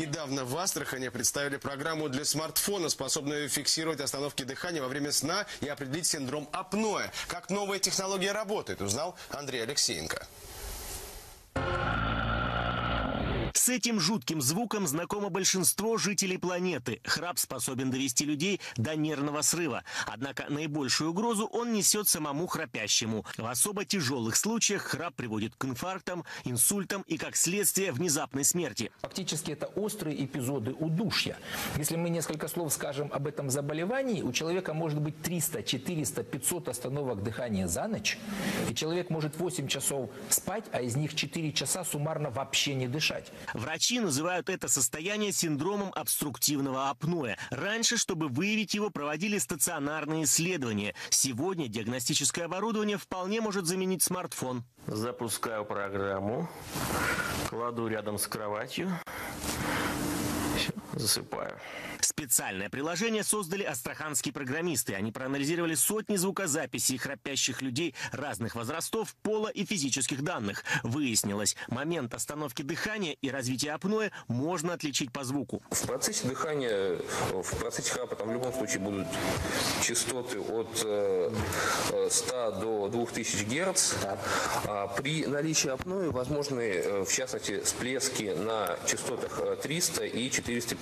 Недавно в Астрахани представили программу для смартфона, способную фиксировать остановки дыхания во время сна и определить синдром апноэ. Как новая технология работает, узнал Андрей Алексеенко. С этим жутким звуком знакомо большинство жителей планеты. Храп способен довести людей до нервного срыва. Однако наибольшую угрозу он несет самому храпящему. В особо тяжелых случаях храп приводит к инфарктам, инсультам и, как следствие, внезапной смерти. Фактически это острые эпизоды удушья. Если мы несколько слов скажем об этом заболевании, у человека может быть 300, 400, 500 остановок дыхания за ночь. И человек может 8 часов спать, а из них 4 часа суммарно вообще не дышать. Врачи называют это состояние синдромом обструктивного апноэ. Раньше, чтобы выявить его, проводили стационарные исследования. Сегодня диагностическое оборудование вполне может заменить смартфон. Запускаю программу, кладу рядом с кроватью. Засыпаю. Специальное приложение создали астраханские программисты. Они проанализировали сотни звукозаписей храпящих людей разных возрастов, пола и физических данных. Выяснилось, момент остановки дыхания и развития апноэ можно отличить по звуку. В процессе дыхания, в процессе храпа там в любом случае будут частоты от 100 до 2000 Гц. А при наличии апноэ возможны, в частности, всплески на частотах 300 и 450.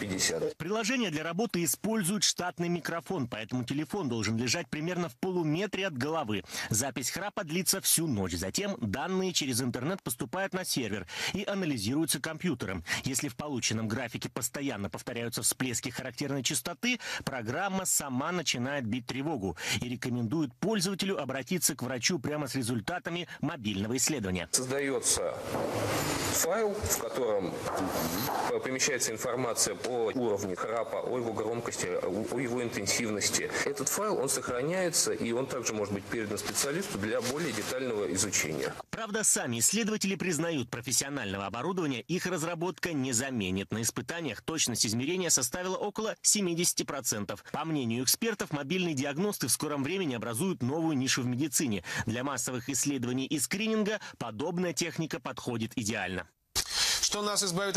Приложение для работы использует штатный микрофон, поэтому телефон должен лежать примерно в полуметре от головы. Запись храпа длится всю ночь. Затем данные через интернет поступают на сервер и анализируются компьютером. Если в полученном графике постоянно повторяются всплески характерной частоты, программа сама начинает бить тревогу и рекомендует пользователю обратиться к врачу прямо с результатами мобильного исследования. Создается файл, в котором помещается информация по уровню храпа, о его громкости, о его интенсивности. Этот файл, он сохраняется, и он также может быть передан специалисту для более детального изучения. Правда, сами исследователи признают, профессионального оборудования их разработка не заменит. На испытаниях точность измерения составила около 70%. По мнению экспертов, мобильные диагносты в скором времени образуют новую нишу в медицине. Для массовых исследований и скрининга подобная техника подходит идеально. Что нас избавит от